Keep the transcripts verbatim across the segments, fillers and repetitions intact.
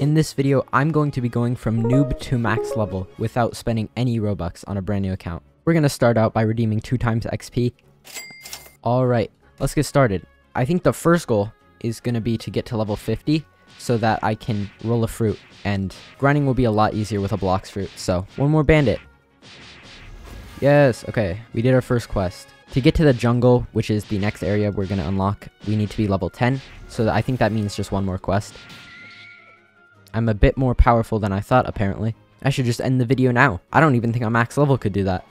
In this video, I'm going to be going from noob to max level without spending any Robux on a brand new account. We're going to start out by redeeming two times X P. Alright, let's get started. I think the first goal is going to be to get to level fifty so that I can roll a fruit, and grinding will be a lot easier with a Blox fruit. So, one more bandit. Yes, okay, we did our first quest. To get to the jungle, which is the next area we're going to unlock, we need to be level ten, so that I think that means just one more quest. I'm a bit more powerful than I thought, apparently. I should just end the video now. I don't even think a max level could do that.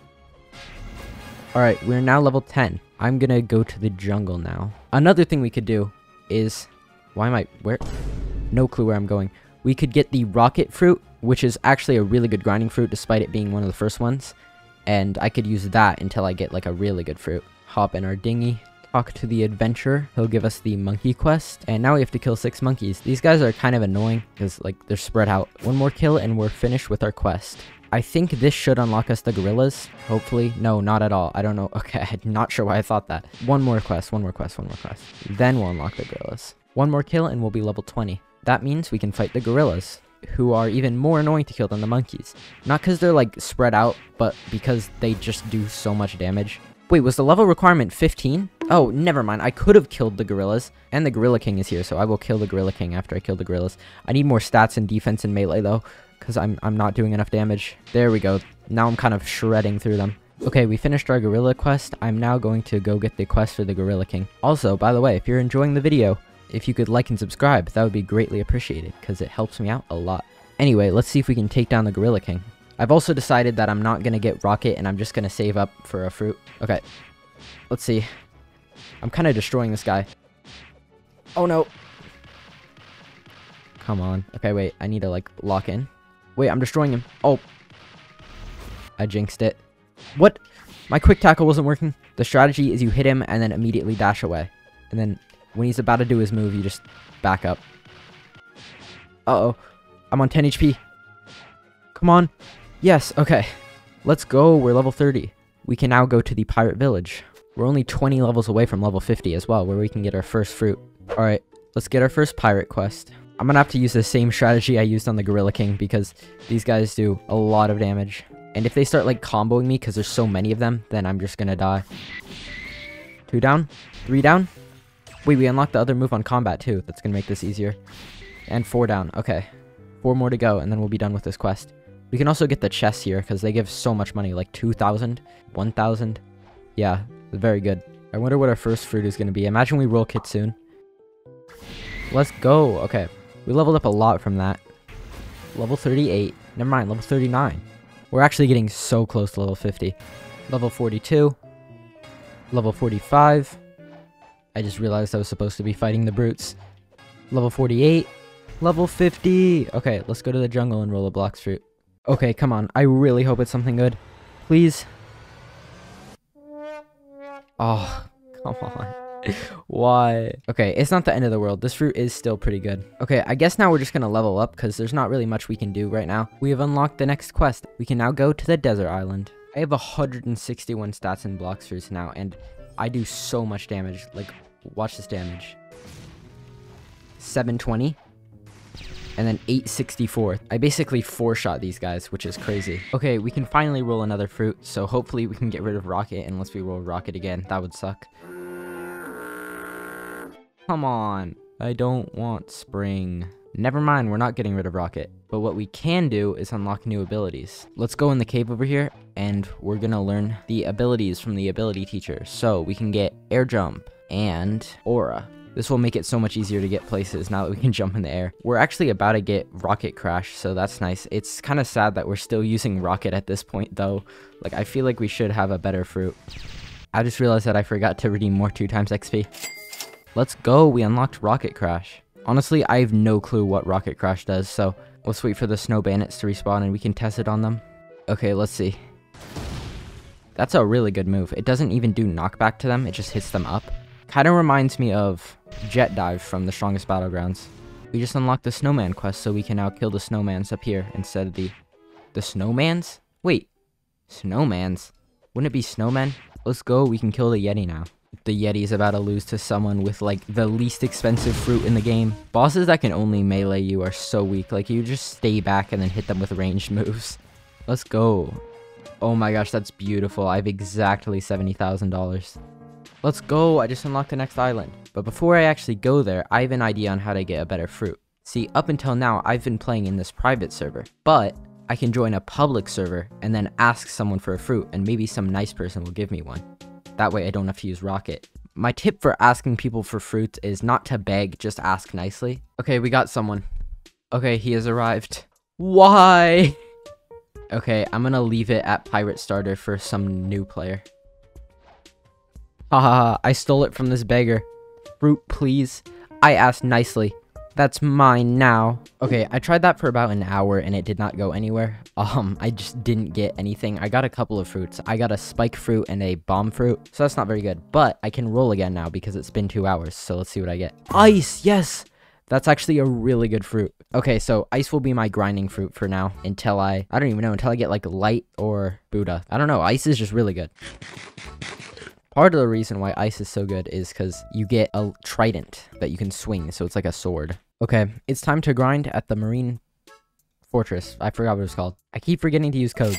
Alright, we're now level ten. I'm going to go to the jungle now. Another thing we could do is... Why am I... Where? No clue where I'm going. We could get the Rocket Fruit, which is actually a really good grinding fruit, despite it being one of the first ones. And I could use that until I get, like, a really good fruit. Hop in our dinghy. Talk to the adventurer. He'll give us the monkey quest. And now we have to kill six monkeys. These guys are kind of annoying because, like, they're spread out. One more kill and we're finished with our quest. I think this should unlock us the gorillas. Hopefully. No, not at all. I don't know. Okay, I'm not sure why I thought that. One more quest, one more quest, one more quest. Then we'll unlock the gorillas. One more kill and we'll be level twenty. That means we can fight the gorillas, who are even more annoying to kill than the monkeys. Not because they're, like, spread out, but because they just do so much damage. Wait, was the level requirement fifteen? Oh, never mind. I could have killed the gorillas. And the Gorilla King is here, so I will kill the Gorilla King after I kill the gorillas. I need more stats and defense and melee, though, because I'm, I'm not doing enough damage. There we go. Now I'm kind of shredding through them. Okay, we finished our gorilla quest. I'm now going to go get the quest for the Gorilla King. Also, by the way, if you're enjoying the video, if you could like and subscribe, that would be greatly appreciated, because it helps me out a lot. Anyway, let's see if we can take down the Gorilla King. I've also decided that I'm not going to get Rocket, and I'm just going to save up for a fruit. Okay, let's see. I'm kind of destroying this guy. Oh, no. Come on. Okay, wait. I need to, like, lock in. Wait, I'm destroying him. Oh. I jinxed it. What? My quick tackle wasn't working. The strategy is you hit him and then immediately dash away. And then when he's about to do his move, you just back up. Uh-oh. I'm on ten H P. Come on. Yes, okay. Let's go. We're level thirty. We can now go to the Pirate Village. We're only twenty levels away from level fifty as well, where we can get our first fruit. Alright, let's get our first pirate quest. I'm gonna have to use the same strategy I used on the Gorilla King, because these guys do a lot of damage. And if they start, like, comboing me, because there's so many of them, then I'm just gonna die. Two down? Three down? Wait, we unlocked the other move on combat, too. That's gonna make this easier. And four down. Okay. Four more to go, and then we'll be done with this quest. We can also get the chests here, because they give so much money, like two thousand, one thousand. Yeah, very good. I wonder what our first fruit is going to be. Imagine we roll Kitsune. Let's go. Okay, we leveled up a lot from that. Level thirty-eight. Never mind, level thirty-nine. We're actually getting so close to level fifty. Level forty-two. Level forty-five. I just realized I was supposed to be fighting the brutes. Level forty-eight. Level fifty. Okay, let's go to the jungle and roll a Blox fruit. Okay, come on. I really hope it's something good. Please. Oh, come on. Why? Okay, it's not the end of the world. This route is still pretty good. Okay, I guess now we're just gonna level up, because there's not really much we can do right now. We have unlocked the next quest. We can now go to the desert island. I have one hundred sixty-one stats and Blox fruits now, and I do so much damage. Like, watch this damage. seven twenty. And then eight sixty-four. I basically four-shot these guys, which is crazy. Okay, we can finally roll another fruit, so hopefully we can get rid of Rocket unless we roll Rocket again. That would suck. Come on. I don't want spring. Never mind, we're not getting rid of Rocket. But what we can do is unlock new abilities. Let's go in the cave over here, and we're gonna learn the abilities from the ability teacher. So we can get air jump and aura. This will make it so much easier to get places now that we can jump in the air. We're actually about to get Rocket Crash, so that's nice. It's kind of sad that we're still using Rocket at this point, though. Like, I feel like we should have a better fruit. I just realized that I forgot to redeem more two times X P. Let's go. We unlocked Rocket Crash. Honestly, I have no clue what Rocket Crash does, so let's wait for the snow bandits to respawn and we can test it on them. Okay, let's see. That's a really good move. It doesn't even do knockback to them. It just hits them up. Kind of reminds me of Jet Dive from The Strongest Battlegrounds. We just unlocked the Snowman quest, so we can now kill the Snowmans up here instead of the... The Snowmans? Wait. Snowmans? Wouldn't it be Snowmen? Let's go, we can kill the Yeti now. the Yeti is about to lose to someone with like the least expensive fruit in the game. Bosses that can only melee you are so weak. Like, you just stay back and then hit them with ranged moves. Let's go. Oh my gosh, that's beautiful. I have exactly seventy thousand dollars. Let's go. I just unlocked the next island. But before I actually go there, I have an idea on how to get a better fruit. See, up until now, I've been playing in this private server, but I can join a public server and then ask someone for a fruit, and maybe some nice person will give me one. That way I don't have to use Rocket. My tip for asking people for fruits is not to beg, just ask nicely. Okay, we got someone. Okay, he has arrived. Why? Okay, I'm gonna leave it at Pirate Starter for some new player. Haha, I stole it from this beggar. Fruit, please. I asked nicely. That's mine now. Okay, I tried that for about an hour and it did not go anywhere. Um, I just didn't get anything. I got a couple of fruits. I got a spike fruit and a bomb fruit, so that's not very good. But I can roll again now because it's been two hours, so let's see what I get. Ice, yes! That's actually a really good fruit. Okay, so ice will be my grinding fruit for now until I... I don't even know, until I get like light or Buddha. I don't know, ice is just really good. Part of the reason why ice is so good is because you get a trident that you can swing, so it's like a sword. Okay, it's time to grind at the Marine Fortress. I forgot what it was called. I keep forgetting to use codes.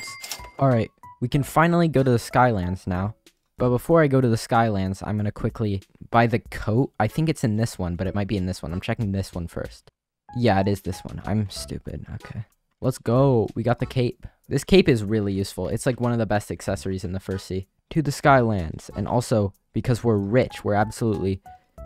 Alright, we can finally go to the Skylands now. But before I go to the Skylands, I'm going to quickly buy the coat. I think it's in this one, but it might be in this one. I'm checking this one first. Yeah, it is this one. I'm stupid. Okay. Let's go. We got the cape. This cape is really useful. It's like one of the best accessories in the first sea. To the Skylands, and also because we're rich, we're absolutely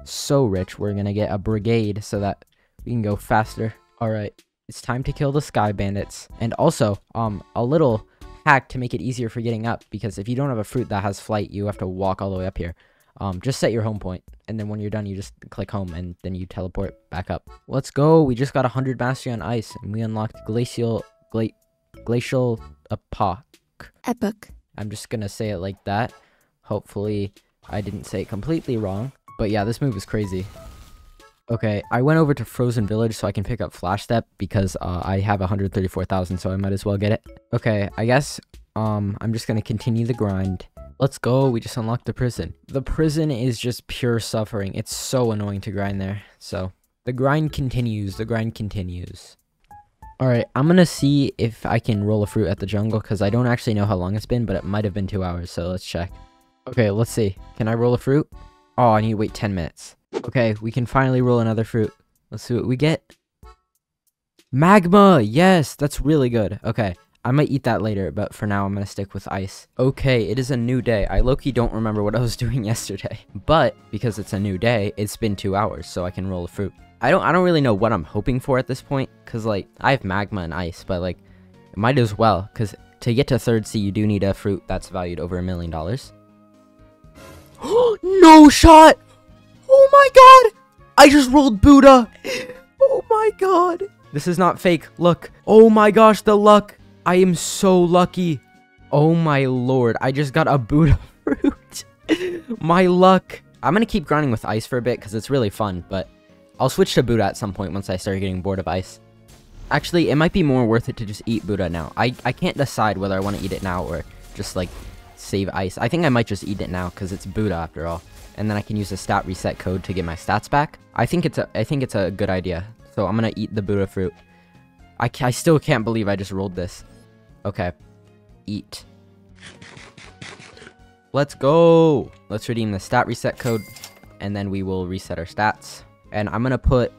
so rich, we're gonna get a brigade so that we can go faster. All right, it's time to kill the sky bandits. And also um a little hack to make it easier for getting up, because if you don't have a fruit that has flight, you have to walk all the way up here. Um just set your home point, and then when you're done, you just click home and then you teleport back up. Let's go. We just got one hundred mastery on ice, and we unlocked glacial gla glacial epoch epoch I'm just gonna say it like that. Hopefully I didn't say it completely wrong. But yeah, this move is crazy. Okay, I went over to Frozen Village so I can pick up Flash Step, because uh, I have one hundred thirty-four thousand, so I might as well get it. Okay, I guess um, I'm just gonna continue the grind. Let's go, we just unlocked the prison. The prison is just pure suffering. It's so annoying to grind there. So, the grind continues, the grind continues. Alright, I'm gonna see if I can roll a fruit at the jungle, because I don't actually know how long it's been, but it might have been two hours, so let's check. Okay, let's see. Can I roll a fruit? Oh, I need to wait ten minutes. Okay, we can finally roll another fruit. Let's see what we get. Magma! Yes, that's really good. Okay, I might eat that later, but for now, I'm gonna stick with ice. Okay, it is a new day. I low-key don't remember what I was doing yesterday, but because it's a new day, it's been two hours, so I can roll a fruit. I don't I don't really know what I'm hoping for at this point, because, like, I have magma and ice, but, like, it might as well, because to get to third sea, you do need a fruit that's valued over a million dollars. No shot! Oh my god! I just rolled Buddha! Oh my god! This is not fake, look. Oh my gosh, the luck! I am so lucky! Oh my lord, I just got a Buddha fruit! My luck! I'm gonna keep grinding with ice for a bit, because it's really fun, but... I'll switch to Buddha at some point once I start getting bored of ice. Actually, it might be more worth it to just eat Buddha now. I, I can't decide whether I want to eat it now or just, like, save ice. I think I might just eat it now, because it's Buddha after all. And then I can use a stat reset code to get my stats back. I think it's a, I think it's a good idea. So I'm going to eat the Buddha fruit. I, I still can't believe I just rolled this. Okay. Eat. Let's go! Let's redeem the stat reset code, and then we will reset our stats. And I'm going to put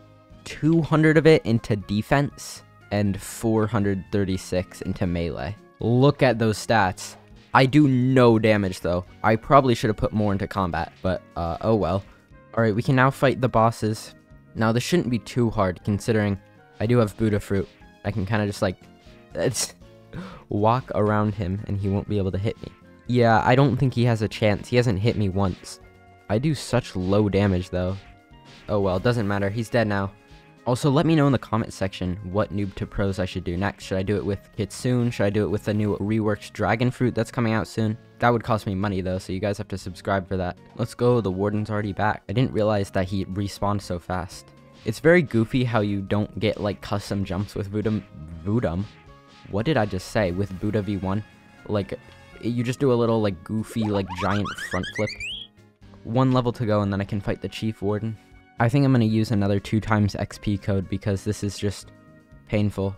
two hundred of it into defense and four hundred thirty-six into melee. Look at those stats. I do no damage, though. I probably should have put more into combat, but uh, oh well. All right, we can now fight the bosses. Now, this shouldn't be too hard, considering I do have Buddha fruit. I can kind of just, like, walk around him, and he won't be able to hit me. Yeah, I don't think he has a chance. He hasn't hit me once. I do such low damage, though. Oh well, doesn't matter. He's dead now. Also, let me know in the comment section what noob to pros I should do next. Should I do it with Kitsune? Should I do it with the new reworked dragon fruit that's coming out soon? That would cost me money though, so you guys have to subscribe for that. Let's go, the warden's already back. I didn't realize that he respawned so fast. It's very goofy how you don't get like custom jumps with Voodoo. Voodoo? What did I just say? With Buddha V one? Like, you just do a little like goofy like giant front flip. One level to go, and then I can fight the Chief Warden. I think I'm going to use another two times X P code because this is just painful.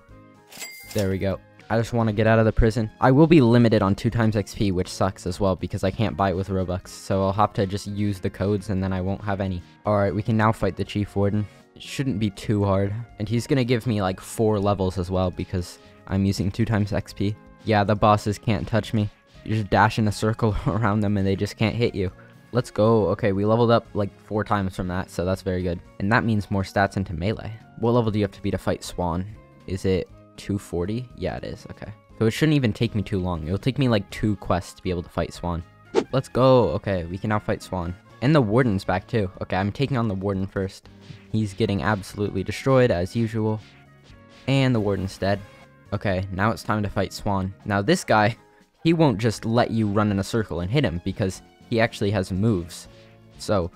There we go. I just want to get out of the prison. I will be limited on two times X P, which sucks as well because I can't buy it with Robux. So I'll have to just use the codes and then I won't have any. Alright, we can now fight the Chief Warden. It shouldn't be too hard. And he's going to give me like four levels as well because I'm using two times X P. Yeah, the bosses can't touch me. You just dash in a circle around them and they just can't hit you. Let's go. Okay, we leveled up like four times from that, so that's very good. And that means more stats into melee. What level do you have to be to fight Swan? Is it two forty? Yeah, it is. Okay. So it shouldn't even take me too long. It'll take me like two quests to be able to fight Swan. Let's go. Okay, we can now fight Swan. And the Warden's back too. Okay, I'm taking on the Warden first. He's getting absolutely destroyed as usual. And the Warden's dead. Okay, now it's time to fight Swan. Now this guy, he won't just let you run in a circle and hit him because he actually has moves. So,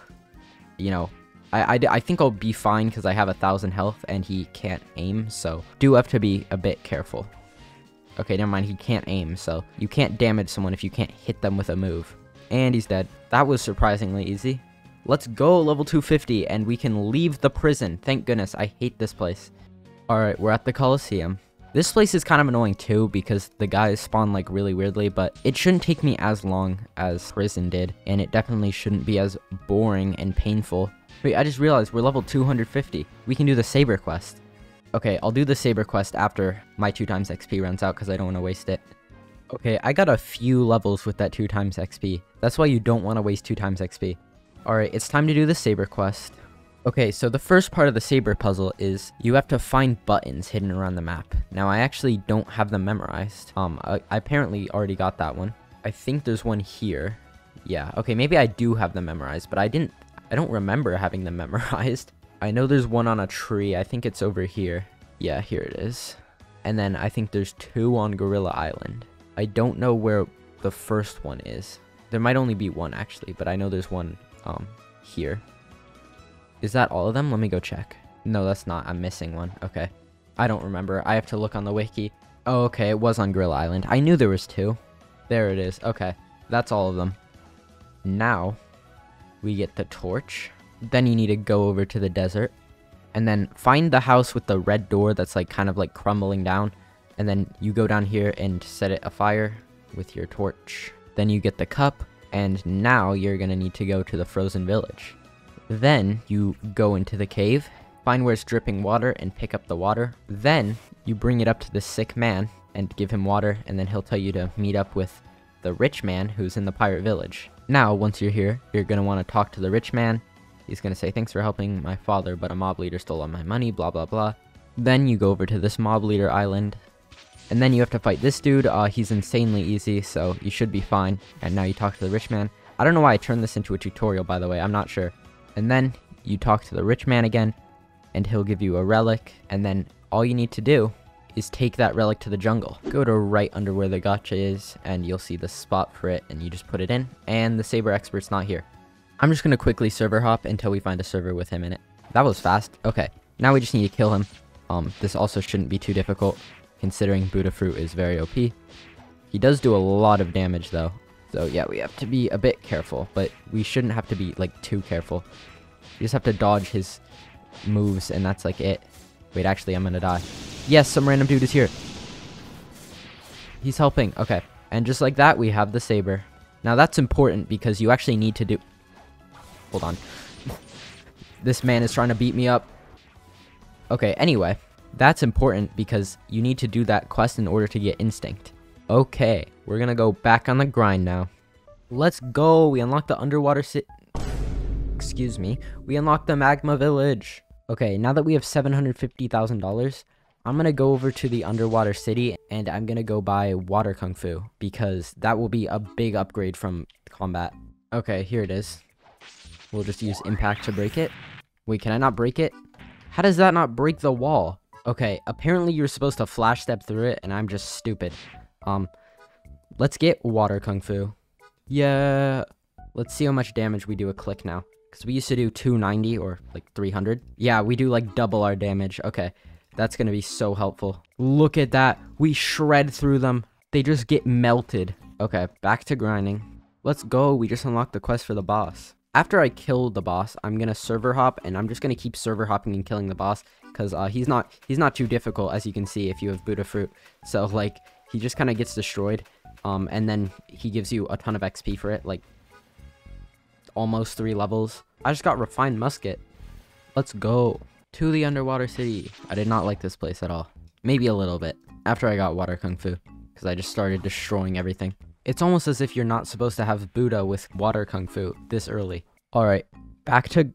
you know, I, I, I think I'll be fine because I have a thousand health and he can't aim, so do have to be a bit careful. Okay, never mind, he can't aim, so you can't damage someone if you can't hit them with a move. And he's dead. That was surprisingly easy. Let's go, level two fifty, and we can leave the prison. Thank goodness, I hate this place. Alright, we're at the Colosseum. This place is kind of annoying too because the guys spawn like really weirdly, but it shouldn't take me as long as prison did, and it definitely shouldn't be as boring and painful. Wait, I just realized we're level two hundred fifty. We can do the Saber quest. Okay, I'll do the Saber quest after my two times X P runs out because I don't want to waste it. Okay, I got a few levels with that two times X P. That's why you don't want to waste two times X P. Alright, it's time to do the Saber quest. Okay, so the first part of the Saber puzzle is you have to find buttons hidden around the map. Now, I actually don't have them memorized. Um, I, I apparently already got that one. I think there's one here. Yeah, okay, maybe I do have them memorized, but I didn't... I don't remember having them memorized. I know there's one on a tree. I think it's over here. Yeah, here it is. And then I think there's two on Gorilla Island. I don't know where the first one is. There might only be one, actually, but I know there's one um, here. Is that all of them? Let me go check. No, that's not. I'm missing one. Okay. I don't remember. I have to look on the wiki. Oh, okay. It was on Gorilla Island. I knew there was two. There it is. Okay. That's all of them. Now, we get the torch. Then you need to go over to the desert. And then find the house with the red door that's like kind of like crumbling down. And then you go down here and set it afire with your torch. Then you get the cup. And now you're going to need to go to the Frozen Village. Then you go into the cave, find where it's dripping water and pick up the water. Then you bring it up to the sick man and give him water, and then he'll tell you to meet up with the rich man who's in the pirate village. Now, once you're here, you're going to want to talk to the rich man. He's going to say, thanks for helping my father, but a mob leader stole all my money, blah, blah, blah. Then you go over to this mob leader island, and then you have to fight this dude. Uh, he's insanely easy, so you should be fine. And now you talk to the rich man. I don't know why I turned this into a tutorial, by the way. I'm not sure. And then you talk to the rich man again, and he'll give you a relic. And then all you need to do is take that relic to the jungle. Go to right under where the gacha is, and you'll see the spot for it, and you just put it in. And the Saber Expert's not here. I'm just going to quickly server hop until we find a server with him in it. That was fast. Okay, now we just need to kill him. Um, this also shouldn't be too difficult, considering Buddha Fruit is very O P. He does do a lot of damage, though. So yeah, we have to be a bit careful, but we shouldn't have to be, like, too careful. You just have to dodge his moves, and that's, like, it. Wait, actually, I'm gonna die. Yes, some random dude is here. He's helping. Okay. And just like that, we have the Saber. Now, that's important because you actually need to do... Hold on. This man is trying to beat me up. Okay, anyway. That's important because you need to do that quest in order to get Instinct. Okay, we're gonna go back on the grind now. Let's go! We unlock the underwater si- Excuse me. We unlock the Magma Village! Okay, now that we have seven hundred fifty thousand dollars, I'm gonna go over to the underwater city and I'm gonna go buy Water Kung Fu because that will be a big upgrade from combat. Okay, here it is. We'll just use impact to break it. Wait, can I not break it? How does that not break the wall? Okay, apparently you're supposed to flash step through it and I'm just stupid. Um, let's get Water Kung Fu. Yeah. Let's see how much damage we do a click now. Because we used to do two ninety or like three hundred. Yeah, we do like double our damage. Okay. That's going to be so helpful. Look at that. We shred through them. They just get melted. Okay, back to grinding. Let's go. We just unlocked the quest for the boss. after I kill the boss, I'm gonna server hop, and I'm just gonna keep server hopping and killing the boss, because uh, he's not he's not too difficult, as you can see, if you have Buddha Fruit. So, like, he just kind of gets destroyed, um, and then he gives you a ton of X P for it, like, almost three levels. I just got Refined Musket. Let's go to the underwater city. I did not like this place at all. Maybe a little bit, after I got Water Kung Fu, because I just started destroying everything. It's almost as if you're not supposed to have Buddha with Water Kung Fu this early. Alright, back to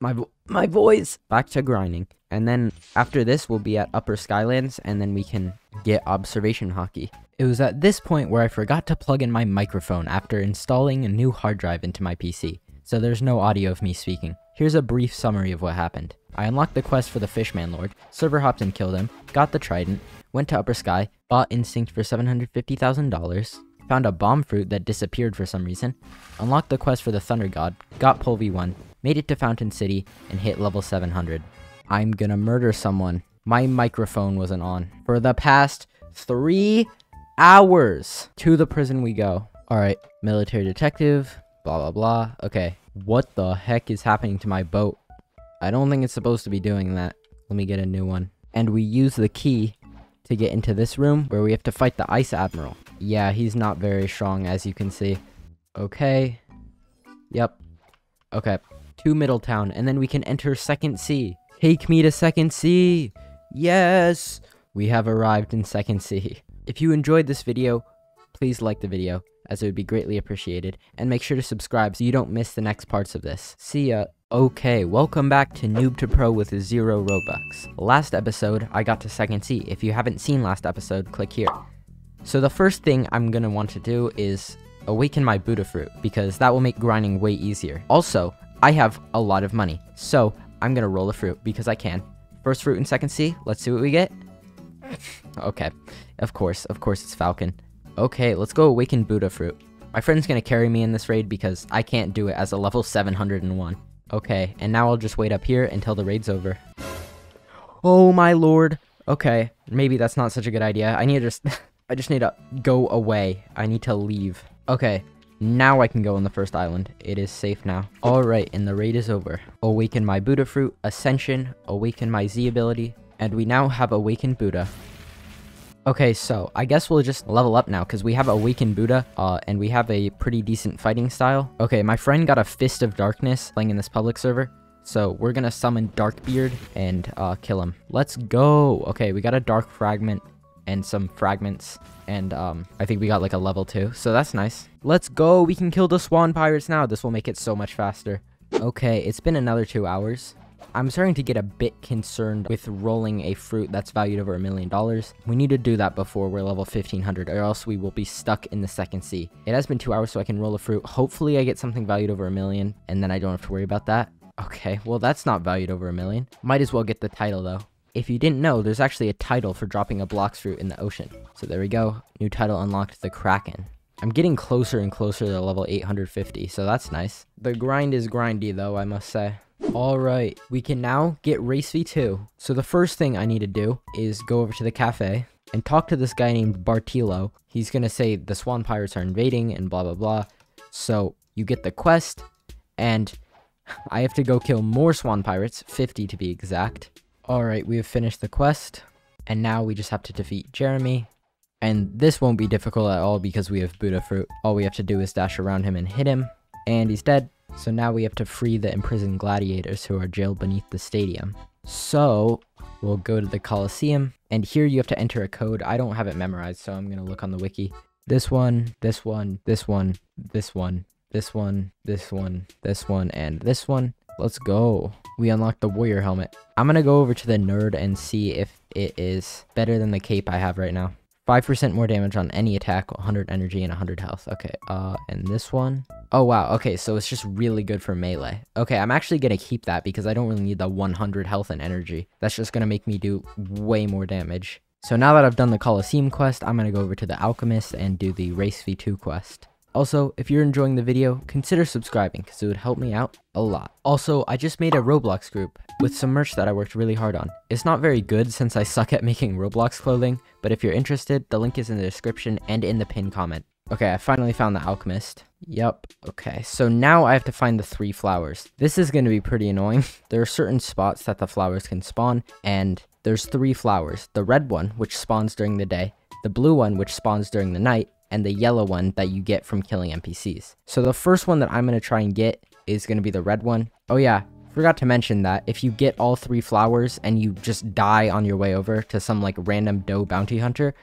my my voice. Back to grinding. And then after this, we'll be at Upper Skylands, and then we can get Observation Hockey. It was at this point where I forgot to plug in my microphone after installing a new hard drive into my P C, so there's no audio of me speaking. Here's a brief summary of what happened. I unlocked the quest for the Fishman Lord, server hopped and killed him, got the trident, went to Upper Sky, bought Instinct for seven hundred fifty thousand dollars, found a bomb fruit that disappeared for some reason, unlocked the quest for the Thunder God, got Pole V one, made it to Fountain City, and hit level seven hundred. I'm gonna murder someone. My microphone wasn't on. For the past three hours. To the prison we go. Alright, military detective, blah blah blah. Okay, what the heck is happening to my boat? I don't think it's supposed to be doing that. Let me get a new one. And we use the key to get into this room where we have to fight the Ice Admiral. Yeah, he's not very strong, as you can see. Okay. Yep. Okay. To Middletown, and then we can enter Second Sea. Take me to Second Sea! Yes! We have arrived in Second Sea. If you enjoyed this video, please like the video, as it would be greatly appreciated, and make sure to subscribe so you don't miss the next parts of this. See ya! Okay, welcome back to Noob to Pro with zero Robux. Last episode, I got to Second Sea. If you haven't seen last episode, click here. So the first thing I'm gonna want to do is awaken my Buddha Fruit, because that will make grinding way easier. Also, I have a lot of money, so I'm gonna roll a fruit, because I can. First fruit in Second Sea, let's see what we get. Okay, of course, of course it's Falcon. Okay, let's go awaken Buddha Fruit. My friend's gonna carry me in this raid, because I can't do it as a level seven hundred one. Okay, and now I'll just wait up here until the raid's over. Oh my lord! Okay, maybe that's not such a good idea. I need to just... I just need to go away. I need to leave. Okay, now I can go on the first island. It is safe now. Alright, and the raid is over. Awaken my Buddha Fruit, Ascension, awaken my Z ability, and we now have awakened Buddha. Okay, so I guess we'll just level up now, because we have awakened Buddha, uh, and we have a pretty decent fighting style. Okay, my friend got a Fist of Darkness playing in this public server, so we're gonna summon Darkbeard and uh, kill him. Let's go! Okay, we got a Dark Fragment and some fragments, and um, I think we got like a level two, so that's nice. Let's go, we can kill the Swan Pirates now. This will make it so much faster. Okay, it's been another two hours. I'm starting to get a bit concerned with rolling a fruit that's valued over a million dollars. We need to do that before we're level fifteen hundred, or else we will be stuck in the Second Sea. It has been two hours, so I can roll a fruit. Hopefully I get something valued over a million, and then I don't have to worry about that. Okay, well that's not valued over a million. Might as well get the title though. If you didn't know, there's actually a title for dropping a Blox Fruit in the ocean. So there we go. New title unlocked, the Kraken. I'm getting closer and closer to level eight hundred fifty, so that's nice. The grind is grindy though, I must say. Alright, we can now get Race V two. So the first thing I need to do is go over to the cafe and talk to this guy named Bartilo. He's gonna say the Swan Pirates are invading and blah blah blah. So you get the quest, and I have to go kill more Swan Pirates, fifty to be exact. Alright, we have finished the quest, and now we just have to defeat Jeremy. And this won't be difficult at all because we have Buddha Fruit. All we have to do is dash around him and hit him, and he's dead. So now we have to free the imprisoned gladiators who are jailed beneath the stadium. So, we'll go to the Colosseum, and here you have to enter a code. I don't have it memorized, so I'm gonna look on the wiki. This one, this one, this one, this one, this one, this one, this one, and this one. Let's go. We unlocked the warrior helmet. I'm gonna go over to the nerd and see if it is better than the cape I have right now. five percent more damage on any attack, one hundred energy, and one hundred health. Okay, uh, and this one. Oh, wow. Okay, so it's just really good for melee. Okay, I'm actually gonna keep that because I don't really need the one hundred health and energy. That's just gonna make me do way more damage. So now that I've done the Colosseum quest, I'm gonna go over to the Alchemist and do the Race V two quest. Also, if you're enjoying the video, consider subscribing because it would help me out a lot. Also, I just made a Roblox group with some merch that I worked really hard on. It's not very good since I suck at making Roblox clothing, but if you're interested, the link is in the description and in the pinned comment. Okay, I finally found the Alchemist. Yep. Okay, so now I have to find the three flowers. This is going to be pretty annoying. There are certain spots that the flowers can spawn, and there's three flowers. The red one, which spawns during the day, the blue one, which spawns during the night, and the yellow one that you get from killing N P Cs. So the first one that I'm going to try and get is going to be the red one. Oh yeah, forgot to mention that if you get all three flowers and you just die on your way over to some like random doe bounty hunter,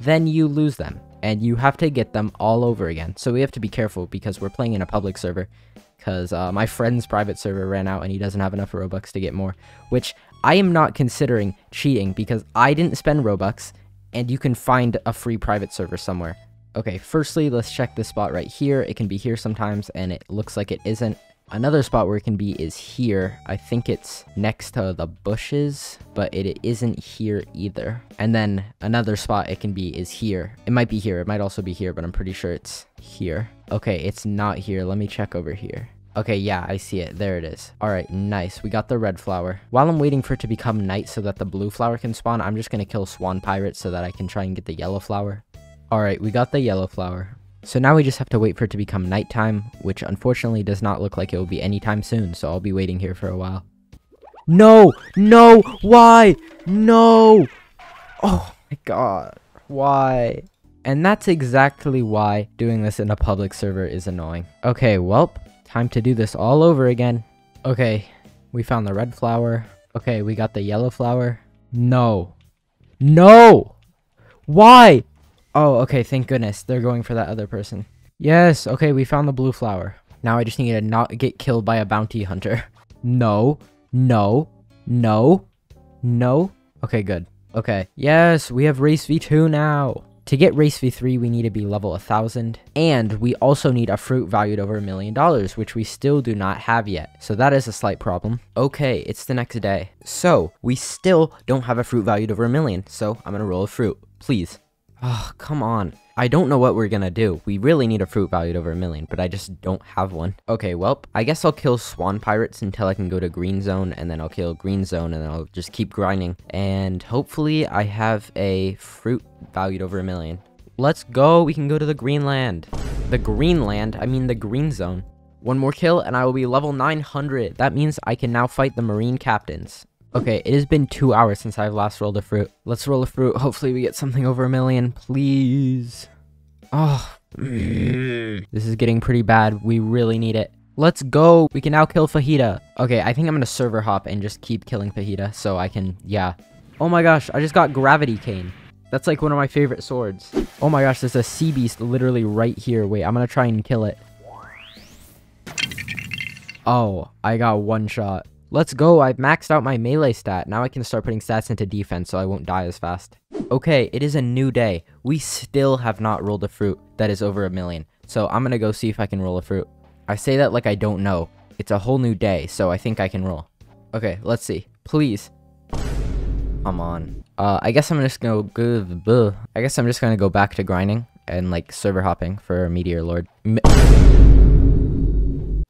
then you lose them. And you have to get them all over again. So we have to be careful because we're playing in a public server. Because uh, my friend's private server ran out and he doesn't have enough Robux to get more. Which I am not considering cheating because I didn't spend Robux. And you can find a free private server somewhere. Okay, firstly, let's check this spot right here. It can be here sometimes and it looks like it isn't. Another spot where it can be is here. I think it's next to the bushes, but it isn't here either. And then another spot it can be is here. It might be here. It might also be here, but I'm pretty sure it's here. Okay, it's not here. Let me check over here. Okay, yeah, I see it. There it is. All right, nice. We got the red flower. While I'm waiting for it to become night so that the blue flower can spawn, I'm just going to kill Swan Pirates so that I can try and get the yellow flower. All right, we got the yellow flower. So now we just have to wait for it to become nighttime, which unfortunately does not look like it will be anytime soon, so I'll be waiting here for a while. No! No! Why? No! Oh my god. Why? And that's exactly why doing this in a public server is annoying. Okay, welp. Time to do this all over again. Okay, we found the red flower. Okay, we got the yellow flower. No. No! Why? Oh, okay, thank goodness. They're going for that other person. Yes, okay, we found the blue flower. Now I just need to not get killed by a bounty hunter. No, no, no, no. Okay, good. Okay, yes, we have race v two now. To get race v three, we need to be level one thousand. And we also need a fruit valued over a million dollars, which we still do not have yet. So that is a slight problem. Okay, it's the next day. So, we still don't have a fruit valued over a million. So, I'm gonna roll a fruit, please. Oh, come on. I don't know what we're gonna do. We really need a fruit valued over a million, but I just don't have one. Okay, welp. I guess I'll kill Swan Pirates until I can go to Green Zone, and then I'll kill Green Zone, and then I'll just keep grinding. And hopefully I have a fruit valued over a million. Let's go. We can go to the Greenland. The Greenland? I mean the Green Zone. One more kill, and I will be level nine hundred. That means I can now fight the Marine Captains. Okay, it has been two hours since I've last rolled a fruit. Let's roll a fruit. Hopefully we get something over a million, please. Oh, this is getting pretty bad. We really need it. Let's go. We can now kill Fajita. Okay, I think I'm going to server hop and just keep killing Fajita so I can, yeah. Oh my gosh, I just got Gravity Cane. That's like one of my favorite swords. Oh my gosh, there's a sea beast literally right here. Wait, I'm going to try and kill it. Oh, I got one shot. Let's go, I've maxed out my melee stat. Now I can start putting stats into defense so I won't die as fast. Okay, it is a new day. We still have not rolled a fruit that is over a million. So I'm gonna go see if I can roll a fruit. I say that like I don't know. It's a whole new day, so I think I can roll. Okay, let's see. Please. Come on. Uh, I guess I'm just gonna go... I guess I'm just gonna go back to grinding and like server hopping for Meteor Lord. Me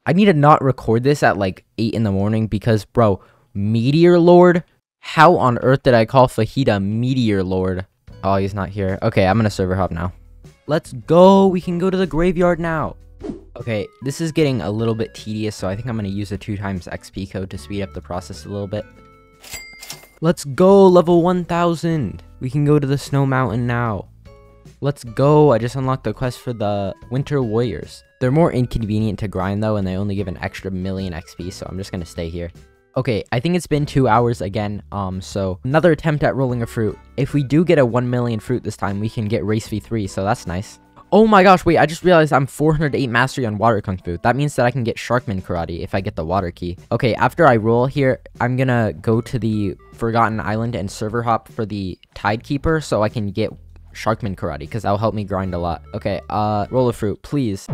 I need to not record this at like eight in the morning because, bro, Meteor Lord? How on earth did I call Fajita Meteor Lord? Oh, he's not here. Okay, I'm gonna server hop now. Let's go! We can go to the graveyard now! Okay, this is getting a little bit tedious, so I think I'm gonna use a two times X P code to speed up the process a little bit. Let's go! Level one thousand! We can go to the Snow Mountain now. Let's go! I just unlocked the quest for the Winter Warriors. They're more inconvenient to grind though, and they only give an extra million X P, so I'm just gonna stay here. Okay, I think it's been two hours again, um, so another attempt at rolling a fruit. If we do get a one million fruit this time, we can get Race v three, so that's nice. Oh my gosh, wait, I just realized I'm four hundred eight mastery on Water Kung Fu. That means that I can get Sharkman Karate if I get the Water Key. Okay, after I roll here, I'm gonna go to the Forgotten Island and server hop for the Tidekeeper so I can get Sharkman Karate, because that'll help me grind a lot. Okay, uh, roll a fruit, please.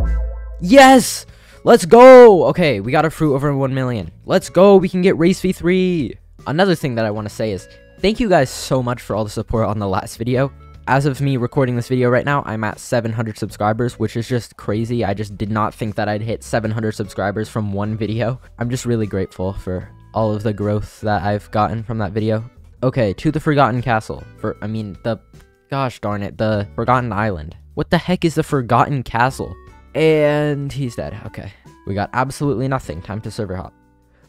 Yes! Let's go! Okay, we got a fruit over one million. Let's go! We can get Race v three! Another thing that I want to say is, thank you guys so much for all the support on the last video. As of me recording this video right now, I'm at seven hundred subscribers, which is just crazy. I just did not think that I'd hit seven hundred subscribers from one video. I'm just really grateful for all of the growth that I've gotten from that video. Okay, to the Forgotten Castle. For, I mean, the... Gosh darn it, the Forgotten Island. What the heck is the Forgotten Castle? And he's dead. Okay. We got absolutely nothing. Time to server hop.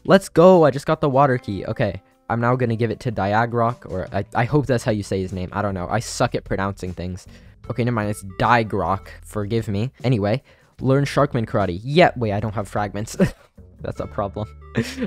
Let's go. I just got the water key. Okay. I'm now going to give it to Diagroc, or I, I hope that's how you say his name. I don't know. I suck at pronouncing things. Okay, never mind. It's Diagroc. Forgive me. Anyway, learn Sharkman Karate. Yeah, wait, I don't have fragments. That's a problem.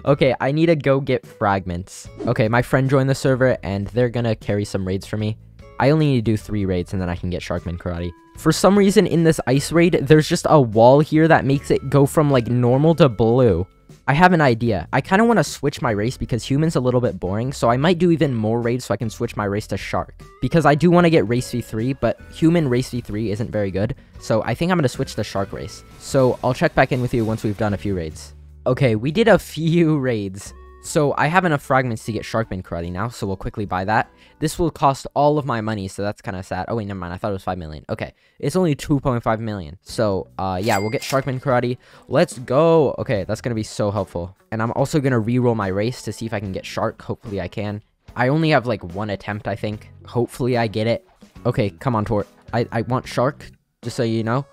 Okay, I need to go get fragments. Okay, my friend joined the server, and they're going to carry some raids for me. I only need to do three raids, and then I can get Sharkman Karate. For some reason, in this ice raid, there's just a wall here that makes it go from, like, normal to blue. I have an idea. I kind of want to switch my race because human's a little bit boring, so I might do even more raids so I can switch my race to shark. Because I do want to get race v three, but human race v three isn't very good, so I think I'm going to switch to shark race. So I'll check back in with you once we've done a few raids. Okay, we did a few raids. So I have enough fragments to get Sharkman Karate now, so we'll quickly buy that. This will cost all of my money, so that's kind of sad. Oh, wait, never mind. I thought it was five million. Okay, it's only two point five million. So, uh, yeah, we'll get Sharkman Karate. Let's go. Okay, that's going to be so helpful. And I'm also going to reroll my race to see if I can get Shark. Hopefully, I can. I only have, like, one attempt, I think. Hopefully, I get it. Okay, come on, Tort. I, I want Shark, just so you know.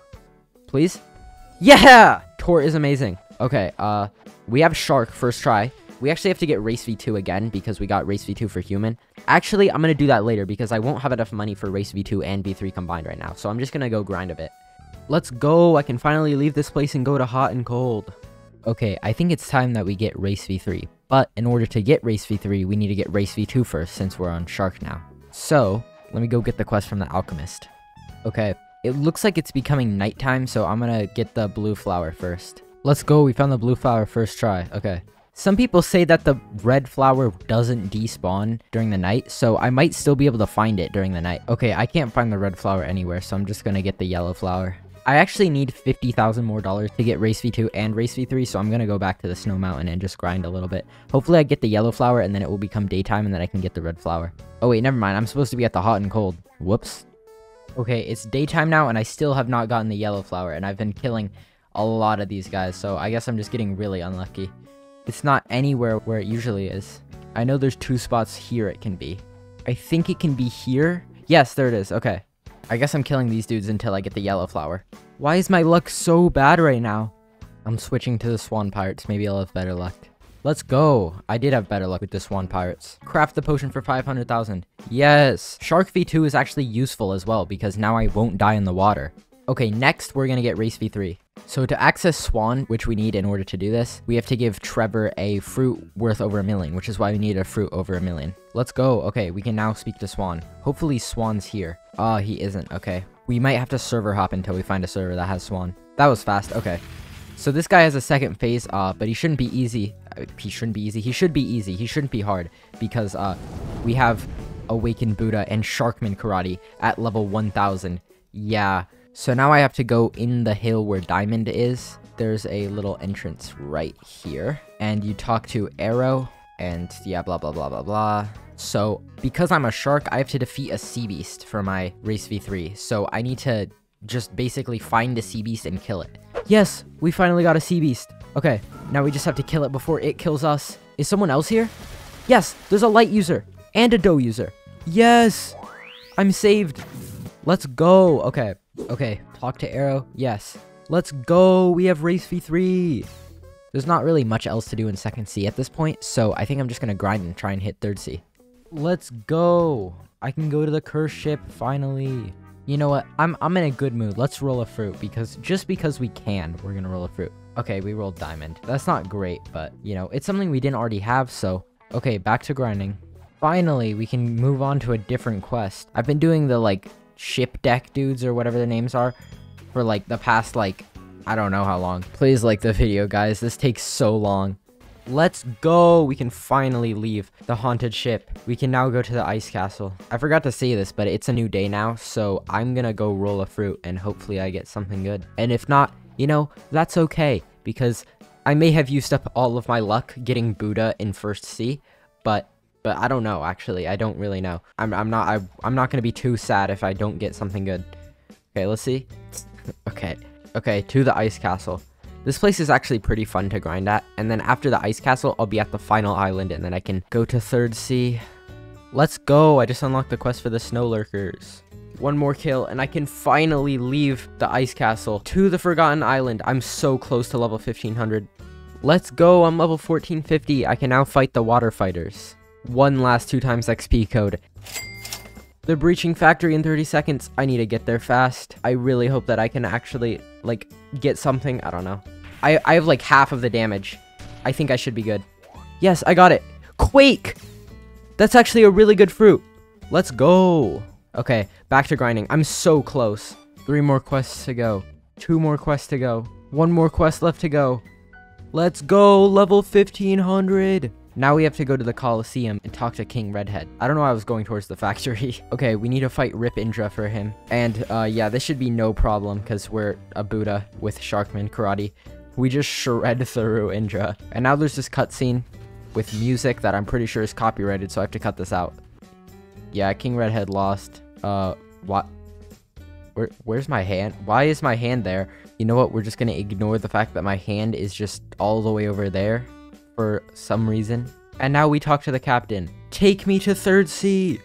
Please? Yeah! Tort is amazing. Okay, uh, we have Shark first try. We actually have to get Race v two again because we got Race v two for human. Actually, I'm going to do that later because I won't have enough money for Race v two and v three combined right now. So I'm just going to go grind a bit. Let's go. I can finally leave this place and go to hot and cold. Okay, I think it's time that we get Race v three. But in order to get Race v three, we need to get Race v two first since we're on Shark now. So let me go get the quest from the Alchemist. Okay, it looks like it's becoming nighttime, so I'm going to get the blue flower first. Let's go. We found the blue flower first try. Okay. Some people say that the red flower doesn't despawn during the night, so I might still be able to find it during the night. Okay, I can't find the red flower anywhere, so I'm just gonna get the yellow flower. I actually need fifty thousand more dollars to get Race v two and Race v three, so I'm gonna go back to the Snow Mountain and just grind a little bit. Hopefully I get the yellow flower, and then it will become daytime, and then I can get the red flower. Oh wait, never mind, I'm supposed to be at the hot and cold. Whoops. Okay, it's daytime now, and I still have not gotten the yellow flower, and I've been killing a lot of these guys, so I guess I'm just getting really unlucky. It's not anywhere where it usually is. I know there's two spots here it can be. I think it can be here. Yes, there it is. Okay. I guess I'm killing these dudes until I get the yellow flower. Why is my luck so bad right now? I'm switching to the Swan Pirates. Maybe I'll have better luck. Let's go. I did have better luck with the Swan Pirates. Craft the potion for five hundred thousand. Yes. Shark v two is actually useful as well because now I won't die in the water. Okay, next we're going to get Race v three. So to access Swan, which we need in order to do this, we have to give Trevor a fruit worth over a million, which is why we need a fruit over a million. Let's go. Okay, we can now speak to Swan. Hopefully Swan's here. Ah, uh, he isn't. Okay. We might have to server hop until we find a server that has Swan. That was fast. Okay. So this guy has a second phase, uh, but he shouldn't be easy. He shouldn't be easy. He should be easy. He shouldn't be hard because uh, we have Awakened Buddha and Sharkman Karate at level one thousand. Yeah. So now I have to go in the hill where Diamond is. There's a little entrance right here. And you talk to Arrow and yeah, blah, blah, blah, blah, blah. So because I'm a shark, I have to defeat a sea beast for my Race v three. So I need to just basically find a sea beast and kill it. Yes, we finally got a sea beast. Okay, now we just have to kill it before it kills us. Is someone else here? Yes, there's a light user and a doe user. Yes, I'm saved. Let's go. Okay. Okay, talk to Arrow. Yes. Let's go. We have Race v three. There's not really much else to do in second C at this point, so I think I'm just going to grind and try and hit third C. Let's go. I can go to the curse ship, finally. You know what? I'm, I'm in a good mood. Let's roll a fruit, because just because we can, we're going to roll a fruit. Okay, we rolled Diamond. That's not great, but, you know, it's something we didn't already have, so... Okay, back to grinding. Finally, we can move on to a different quest. I've been doing the, like... ship deck dudes or whatever their names are for like the past like I don't know how long. Please like the video, guys. This takes so long. Let's go. We can finally leave the haunted ship. We can now go to the ice castle. I forgot to say this, but it's a new day now, so I'm gonna go roll a fruit and hopefully I get something good. And if not, you know, that's okay because I may have used up all of my luck getting Buddha in first C, but But I don't know, actually. I don't really know. I'm, I'm not I, I'm not going to be too sad if I don't get something good. Okay, let's see. Okay. Okay, to the ice castle. This place is actually pretty fun to grind at. And then after the ice castle, I'll be at the final island. And then I can go to third C. Let's go. I just unlocked the quest for the snow lurkers. One more kill, and I can finally leave the Ice Castle to the Forgotten Island. I'm so close to level fifteen hundred. Let's go, I'm level fourteen fifty. I can now fight the water fighters. One last two times X P code. The breaching factory in thirty seconds. I need to get there fast. I really hope that I can actually, like, get something. I don't know. I, I have, like, half of the damage. I think I should be good. Yes, I got it. Quake! That's actually a really good fruit. Let's go. Okay, back to grinding. I'm so close. Three more quests to go. Two more quests to go. One more quest left to go. Let's go, level fifteen hundred. Now we have to go to the Colosseum and talk to King Redhead. I don't know why I was going towards the factory. Okay, we need to fight Rip Indra for him. And uh, yeah, this should be no problem because we're a Buddha with Sharkman Karate. We just shred through Indra. And now there's this cutscene with music that I'm pretty sure is copyrighted, so I have to cut this out. Yeah, King Redhead lost. Uh, what? Where, where's my hand? Why is my hand there? You know what? We're just going to ignore the fact that my hand is just all the way over there for some reason. And now we talk to the captain. Take me to third sea.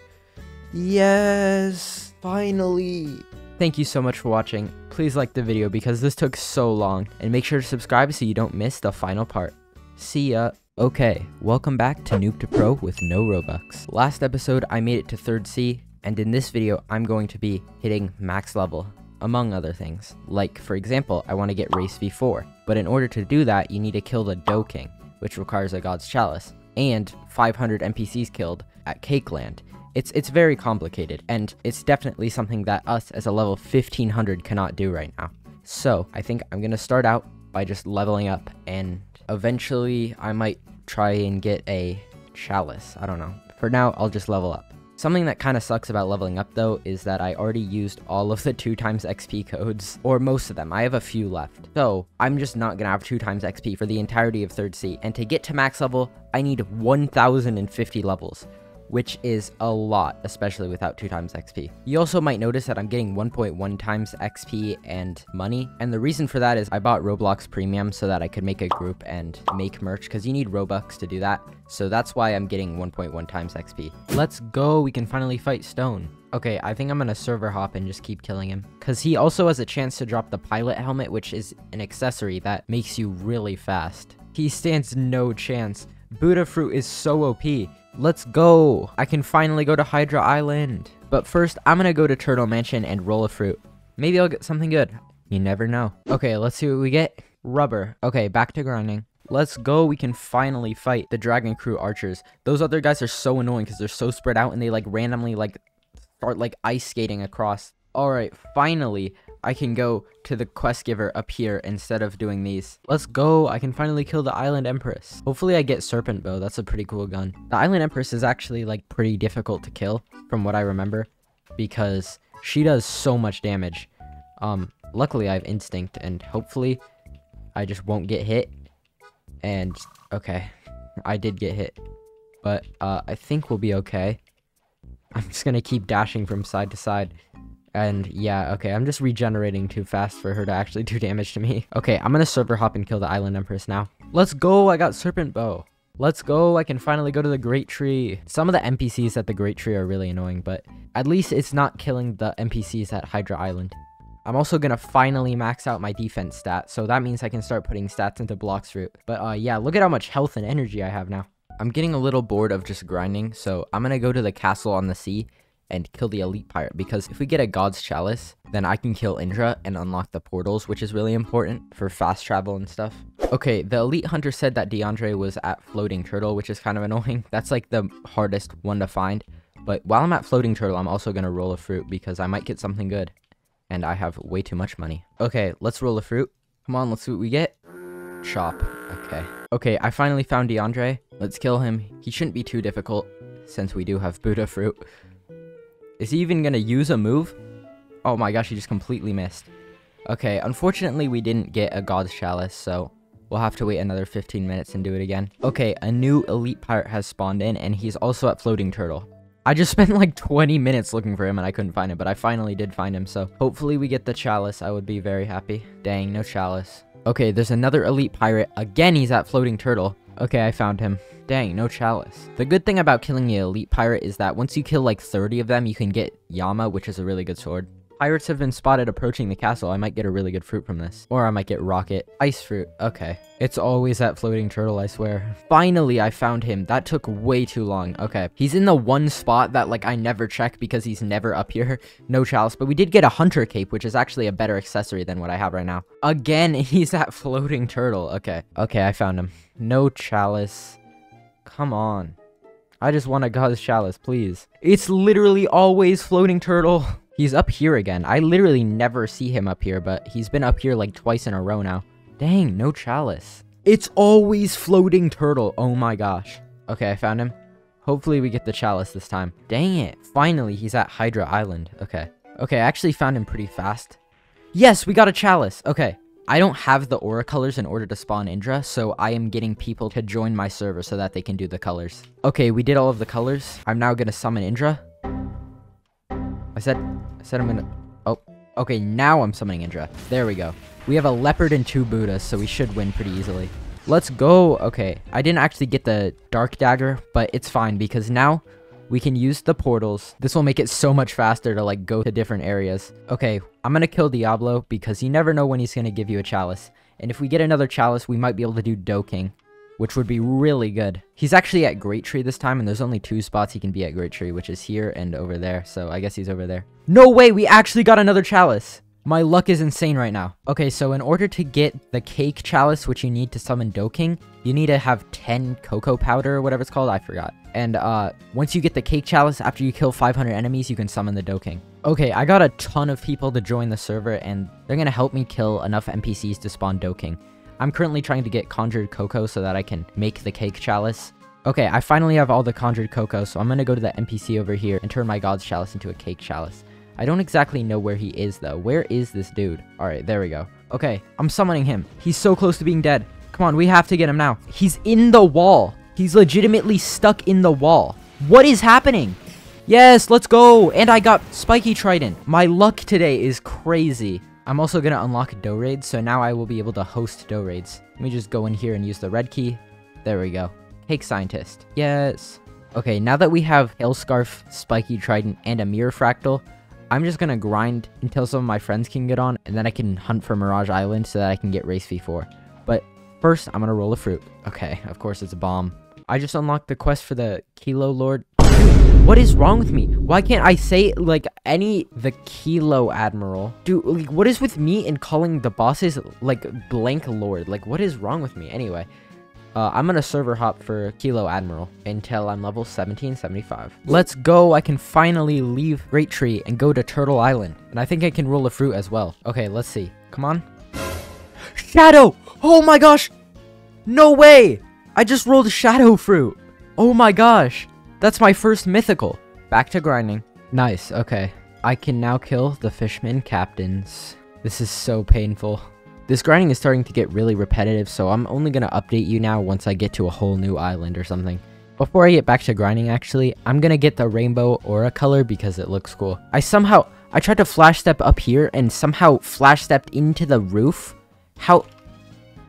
Yes, finally. Thank you so much for watching. Please like the video because this took so long. And make sure to subscribe so you don't miss the final part. See ya. Okay, welcome back to Noob to Pro with no Robux. Last episode, I made it to third sea. And in this video, I'm going to be hitting max level, among other things. Like, for example, I want to get Race V four, but in order to do that, you need to kill the Dough King, which requires a God's Chalice, and five hundred N P Cs killed at Cake Land. It's, it's very complicated, and it's definitely something that us as a level fifteen hundred cannot do right now. So, I think I'm going to start out by just leveling up, and eventually I might try and get a Chalice, I don't know. For now, I'll just level up. Something that kind of sucks about leveling up though is that I already used all of the two times X P codes, or most of them. I have a few left. So I'm just not gonna have two times X P for the entirety of third sea. And to get to max level, I need one thousand fifty levels, which is a lot, especially without two times X P. You also might notice that I'm getting one point one times X P and money. And the reason for that is I bought Roblox Premium so that I could make a group and make merch because you need Robux to do that. So that's why I'm getting one point one times X P. Let's go, we can finally fight Stone. Okay, I think I'm gonna server hop and just keep killing him. Cause he also has a chance to drop the pilot helmet, which is an accessory that makes you really fast. He stands no chance. Buddha Fruit is so O P. Let's go! I can finally go to Hydra Island. But first, I'm gonna go to Turtle Mansion and roll a fruit. Maybe I'll get something good. You never know. Okay, let's see what we get. Rubber. Okay, back to grinding. Let's go, we can finally fight the Dragon Crew archers. Those other guys are so annoying because they're so spread out and they like randomly like start like ice skating across. Alright, finally, I can go to the quest giver up here instead of doing these. Let's go, I can finally kill the Island Empress. Hopefully I get Serpent Bow, that's a pretty cool gun. The Island Empress is actually like pretty difficult to kill from what I remember because she does so much damage. Um, luckily I have Instinct and hopefully I just won't get hit. And, okay, I did get hit, but uh, I think we'll be okay. I'm just gonna keep dashing from side to side. And yeah, okay, I'm just regenerating too fast for her to actually do damage to me. Okay, I'm gonna server hop and kill the Island Empress now. Let's go, I got Serpent Bow. Let's go, I can finally go to the Great Tree. Some of the N P Cs at the Great Tree are really annoying, but at least it's not killing the N P Cs at Hydra Island. I'm also gonna finally max out my defense stats, so that means I can start putting stats into Blox Fruit. But uh, yeah, look at how much health and energy I have now. I'm getting a little bored of just grinding, so I'm gonna go to the castle on the sea and kill the elite pirate, because if we get a God's Chalice, then I can kill Indra and unlock the portals, which is really important for fast travel and stuff. Okay, the elite hunter said that DeAndre was at Floating Turtle, which is kind of annoying. That's like the hardest one to find. But while I'm at Floating Turtle, I'm also gonna roll a fruit because I might get something good. And I have way too much money. Okay, let's roll a fruit. Come on, let's see what we get. Chop. Okay. Okay, I finally found DeAndre. Let's kill him. He shouldn't be too difficult since we do have Buddha Fruit. Is he even gonna use a move? Oh my gosh, he just completely missed. Okay, unfortunately we didn't get a God's Chalice, so we'll have to wait another fifteen minutes and do it again. Okay, a new elite pirate has spawned in, and he's also at Floating Turtle. I just spent like twenty minutes looking for him and I couldn't find him, but I finally did find him, so hopefully we get the Chalice. I would be very happy. Dang, no Chalice. Okay, there's another elite pirate. Again, he's at Floating Turtle. Okay, I found him. Dang, no chalice. The good thing about killing the elite pirate is that once you kill like thirty of them, you can get Yama, which is a really good sword. Pirates have been spotted approaching the castle. I might get a really good fruit from this. Or I might get Rocket. Ice fruit. Okay. It's always that floating turtle, I swear. Finally, I found him. That took way too long. Okay. He's in the one spot that, like, I never check because he's never up here. No chalice. But we did get a hunter cape, which is actually a better accessory than what I have right now. Again, he's that floating turtle. Okay. Okay, I found him. No chalice. Come on. I just want a God's Chalice, please. It's literally always floating turtle. He's up here again. I literally never see him up here, but he's been up here like twice in a row now. Dang, no chalice. It's always floating turtle. Oh my gosh. Okay, I found him. Hopefully we get the chalice this time. Dang it. Finally, he's at Hydra Island. Okay. Okay, I actually found him pretty fast. Yes, we got a chalice. Okay. I don't have the aura colors in order to spawn Indra, so I am getting people to join my server so that they can do the colors. Okay, we did all of the colors. I'm now going to summon Indra. I said, I said I'm gonna, oh, okay, now I'm summoning Indra. There we go. We have a leopard and two Buddhas, so we should win pretty easily. Let's go. Okay, I didn't actually get the dark dagger, but it's fine because now we can use the portals. This will make it so much faster to like go to different areas. Okay, I'm gonna kill Diablo because you never know when he's gonna give you a chalice. And if we get another chalice, we might be able to do Do King, which would be really good. He's actually at Great Tree this time, and there's only two spots he can be at Great Tree, which is here and over there, so I guess he's over there. No way! We actually got another chalice! My luck is insane right now. Okay, so in order to get the Cake Chalice, which you need to summon Do King, you need to have ten cocoa powder or whatever it's called, I forgot. And uh, once you get the Cake Chalice, after you kill five hundred enemies, you can summon the Do King. Okay, I got a ton of people to join the server, and they're gonna help me kill enough N P Cs to spawn Do King. I'm currently trying to get Conjured Cocoa so that I can make the Cake Chalice. Okay, I finally have all the Conjured Cocoa, so I'm going to go to the N P C over here and turn my God's Chalice into a Cake Chalice. I don't exactly know where he is, though. Where is this dude? All right, there we go. Okay, I'm summoning him. He's so close to being dead. Come on, we have to get him now. He's in the wall. He's legitimately stuck in the wall. What is happening? Yes, let's go. And I got Spiky Trident. My luck today is crazy. I'm also going to unlock dough raids, so now I will be able to host dough raids. Let me just go in here and use the red key. There we go. Cake Scientist. Yes. Okay, now that we have Hail Scarf, Spiky Trident, and a Mirror Fractal, I'm just going to grind until some of my friends can get on, and then I can hunt for Mirage Island so that I can get Race V four. But first, I'm going to roll a fruit. Okay, of course it's a bomb. I just unlocked the quest for the Kilo Lord. What is wrong with me? Why can't I say, like, any... The Kilo Admiral. Dude, like, what is with me in calling the bosses, like, blank lord? Like, what is wrong with me? Anyway, uh, I'm gonna server hop for Kilo Admiral until I'm level seventeen seventy-five. Let's go. I can finally leave Great Tree and go to Turtle Island. And I think I can roll a fruit as well. Okay, let's see. Come on. Shadow! Oh my gosh! No way! I just rolled a shadow fruit. Oh my gosh. That's my first mythical. Back to grinding. Nice, okay. I can now kill the Fishman Captains. This is so painful. This grinding is starting to get really repetitive, so I'm only gonna update you now once I get to a whole new island or something. Before I get back to grinding, actually, I'm gonna get the rainbow aura color because it looks cool. I somehow, I tried to flash step up here and somehow flash stepped into the roof. How?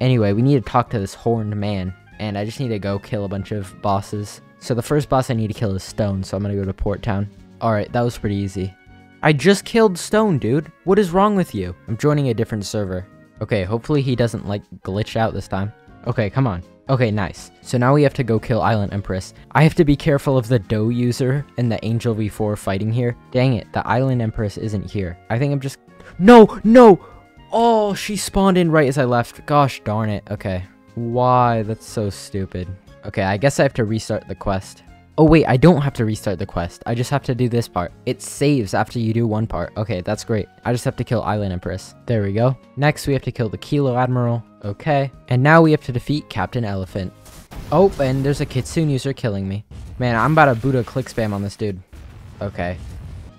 Anyway, we need to talk to this horned man, and I just need to go kill a bunch of bosses. So the first boss I need to kill is Stone, so I'm gonna go to Port Town. Alright, that was pretty easy. I just killed Stone, dude. What is wrong with you? I'm joining a different server. Okay, hopefully he doesn't, like, glitch out this time. Okay, come on. Okay, nice. So now we have to go kill Island Empress. I have to be careful of the Doe user and the Angel V four fighting here. Dang it, the Island Empress isn't here. I think I'm just... No! No! Oh, she spawned in right as I left. Gosh darn it. Okay. Why? That's so stupid. Okay, I guess I have to restart the quest. Oh wait, I don't have to restart the quest. I just have to do this part. It saves after you do one part. Okay, that's great. I just have to kill Island Empress. There we go. Next, we have to kill the Kilo Admiral. Okay. And now we have to defeat Captain Elephant. Oh, and there's a Kitsune user killing me. Man, I'm about to Buddha click spam on this dude. Okay.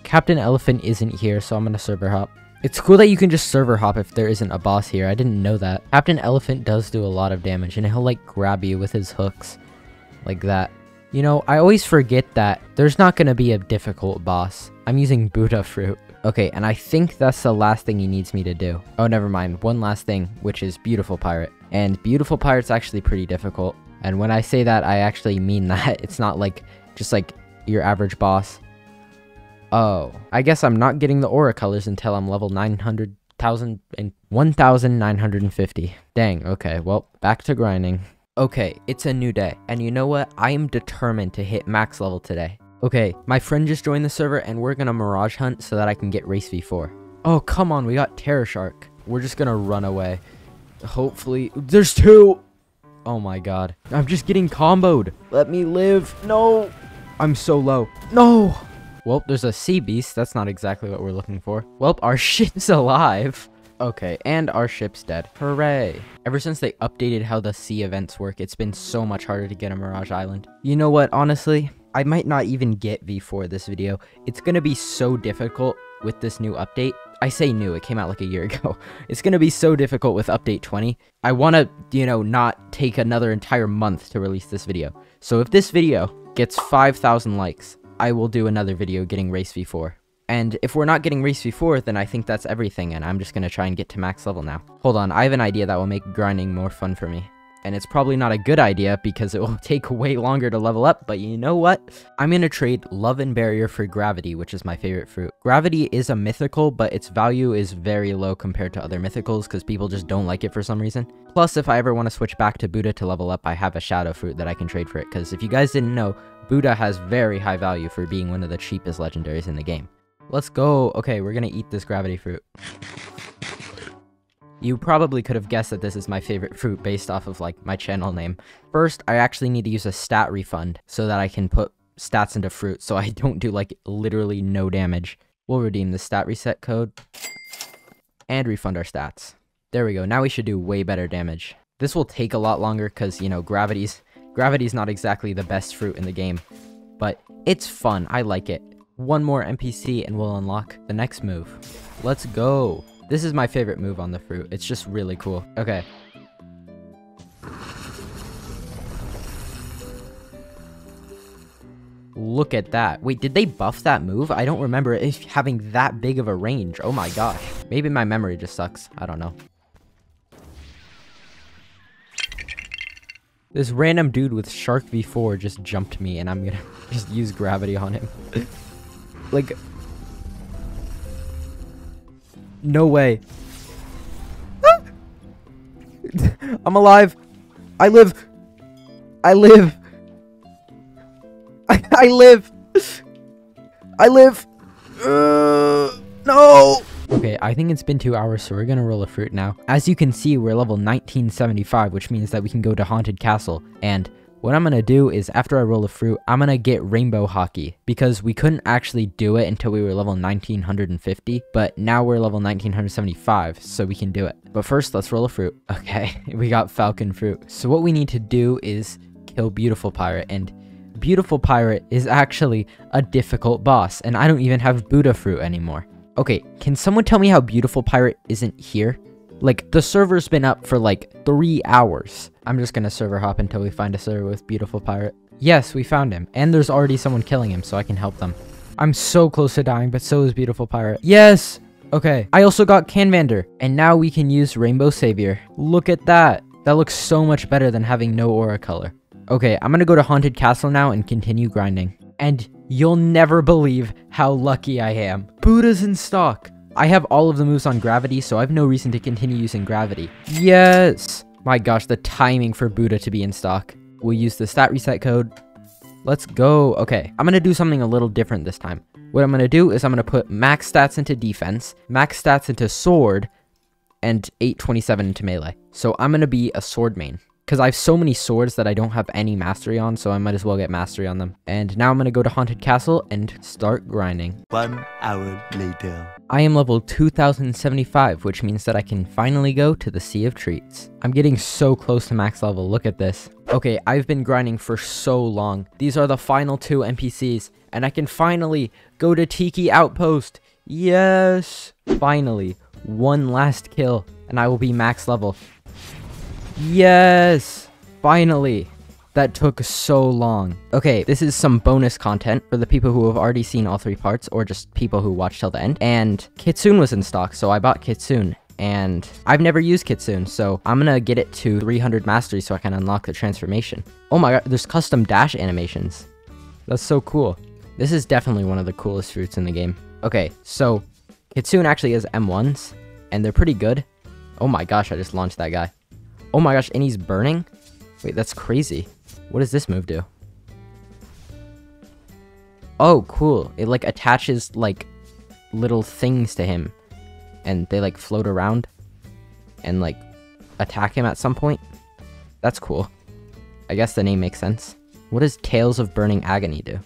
Captain Elephant isn't here, so I'm gonna server hop. It's cool that you can just server hop if there isn't a boss here. I didn't know that. Captain Elephant does do a lot of damage, and he'll, like, grab you with his hooks. Like that. You know, I always forget that there's not gonna be a difficult boss. I'm using Buddha Fruit. Okay, and I think that's the last thing he needs me to do. Oh, never mind. One last thing, which is Beautiful Pirate. And Beautiful Pirate's actually pretty difficult. And when I say that, I actually mean that. It's not like just like your average boss. Oh, I guess I'm not getting the aura colors until I'm level nine hundred thousand and one thousand nine hundred fifty. Dang, okay, well, back to grinding. Okay, it's a new day, and you know what? I am determined to hit max level today. Okay, my friend just joined the server, and we're gonna mirage hunt so that I can get race v four. Oh, come on, we got Terror Shark. We're just gonna run away. Hopefully, there's two! Oh my god. I'm just getting comboed. Let me live. No! I'm so low. No! Well, there's a sea beast. That's not exactly what we're looking for. Well, our ship's alive. Okay, and our ship's dead. Hooray. Ever since they updated how the sea events work, it's been so much harder to get a Mirage Island. You know what? Honestly, I might not even get v four this video. It's gonna be so difficult with this new update. I say new, it came out like a year ago. It's gonna be so difficult with update twenty. I wanna, you know, not take another entire month to release this video. So if this video gets five thousand likes, I will do another video getting race v four. And if we're not getting race v four, then I think that's everything, and I'm just gonna try and get to max level now. Hold on, I have an idea that will make grinding more fun for me. And it's probably not a good idea because it will take way longer to level up, but you know what? I'm gonna trade Love and Barrier for Gravity, which is my favorite fruit. Gravity is a mythical, but its value is very low compared to other mythicals because people just don't like it for some reason. Plus, if I ever want to switch back to Buddha to level up, I have a shadow fruit that I can trade for it, because if you guys didn't know, Buddha has very high value for being one of the cheapest legendaries in the game. Let's go! Okay, we're gonna eat this Gravity fruit. You probably could have guessed that this is my favorite fruit based off of, like, my channel name. First, I actually need to use a stat refund so that I can put stats into fruit so I don't do, like, literally no damage. We'll redeem the stat reset code and refund our stats. There we go. Now we should do way better damage. This will take a lot longer because, you know, gravity's, gravity's not exactly the best fruit in the game, but it's fun. I like it. One more N P C and we'll unlock the next move. Let's go. This is my favorite move on the fruit. It's just really cool. Okay. Look at that. Wait, did they buff that move? I don't remember it having that big of a range. Oh my gosh. Maybe my memory just sucks. I don't know. This random dude with Shark v four just jumped me and I'm gonna just use gravity on him. Like... no way. Ah! I'm alive. I live. I live. I, I live. I live. Uh, no. Okay, I think it's been two hours, so we're gonna roll a fruit now. As you can see, we're level nineteen seventy-five, which means that we can go to Haunted Castle. And what I'm gonna do is, after I roll a fruit, I'm gonna get Rainbow Hockey, because we couldn't actually do it until we were level nineteen fifty, but now we're level nineteen seventy-five, so we can do it. But first, let's roll a fruit. Okay, we got Falcon Fruit. So what we need to do is kill Beautiful Pirate, and Beautiful Pirate is actually a difficult boss, and I don't even have Buddha Fruit anymore. Okay, can someone tell me how Beautiful Pirate isn't here? Like, the server's been up for like three hours. I'm just gonna server hop until we find a server with Beautiful Pirate. Yes, we found him. And there's already someone killing him, so I can help them. I'm so close to dying, but so is Beautiful Pirate. Yes! Okay. I also got Canvander. And now we can use Rainbow Savior. Look at that. That looks so much better than having no aura color. Okay, I'm gonna go to Haunted Castle now and continue grinding. And you'll never believe how lucky I am. Buddha's in stock. I have all of the moves on gravity, so I have no reason to continue using gravity. Yes! My gosh, the timing for Buddha to be in stock. We'll use the stat reset code. Let's go. Okay, I'm gonna do something a little different this time. What I'm gonna do is I'm gonna put max stats into defense, max stats into sword, and eight twenty-seven into melee. So I'm gonna be a sword main, because I have so many swords that I don't have any mastery on, so I might as well get mastery on them. And now I'm gonna go to Haunted Castle and start grinding. One hour later. I am level two thousand seventy-five, which means that I can finally go to the Sea of Treats. I'm getting so close to max level, look at this. Okay, I've been grinding for so long. These are the final two N P Cs, and I can finally go to Tiki Outpost. Yes! Finally, one last kill, and I will be max level. Yes! Finally! That took so long. Okay, this is some bonus content for the people who have already seen all three parts, or just people who watched till the end. And Kitsune was in stock, so I bought Kitsune. and I've never used Kitsune, so I'm gonna get it to three hundred mastery so I can unlock the transformation. Oh my god, there's custom dash animations. That's so cool. This is definitely one of the coolest fruits in the game. Okay, so Kitsune actually is M ones, and they're pretty good. Oh my gosh, I just launched that guy. Oh my gosh, and he's burning? Wait, that's crazy. What does this move do? Oh, cool. It, like, attaches, like, little things to him. And they, like, float around. And, like, attack him at some point. That's cool. I guess the name makes sense. What does Tails of Burning Agony do?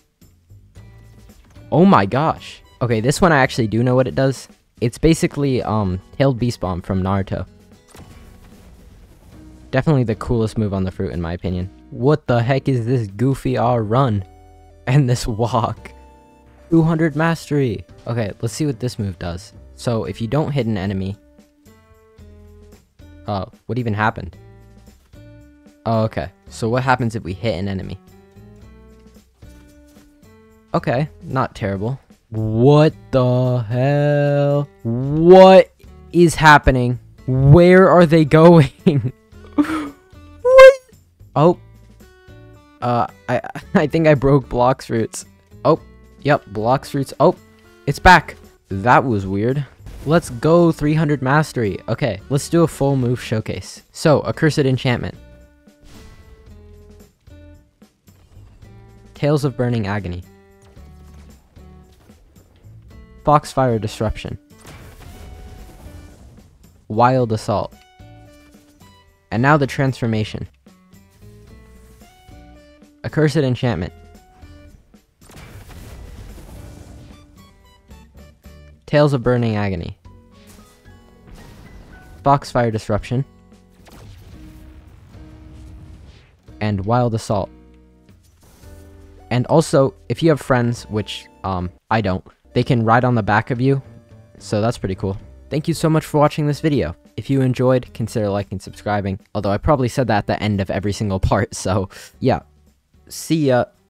Oh my gosh. Okay, this one I actually do know what it does. It's basically, um, Tailed Beast Bomb from Naruto. Definitely the coolest move on the fruit, in my opinion. What the heck is this goofy R run? And this walk. two hundred mastery. Okay, let's see what this move does. So, if you don't hit an enemy... Oh, what even happened? Oh, okay. So what happens if we hit an enemy? Okay, not terrible. What the hell? What is happening? Where are they going? What? Oh. Uh, I I think I broke Blox Fruits. Oh, yep, Blox Fruits. Oh, it's back. That was weird. Let's go, three hundred mastery. Okay, let's do a full move showcase. So, Accursed Enchantment. Tails of Burning Agony. Foxfire Disruption. Wild Assault. And now the transformation. Accursed Enchantment. Tails of Burning Agony. Foxfire Disruption. And Wild Assault. And also, if you have friends, which, um, I don't, they can ride on the back of you, so that's pretty cool. Thank you so much for watching this video. If you enjoyed, consider liking, subscribing, although I probably said that at the end of every single part, so, yeah. See ya.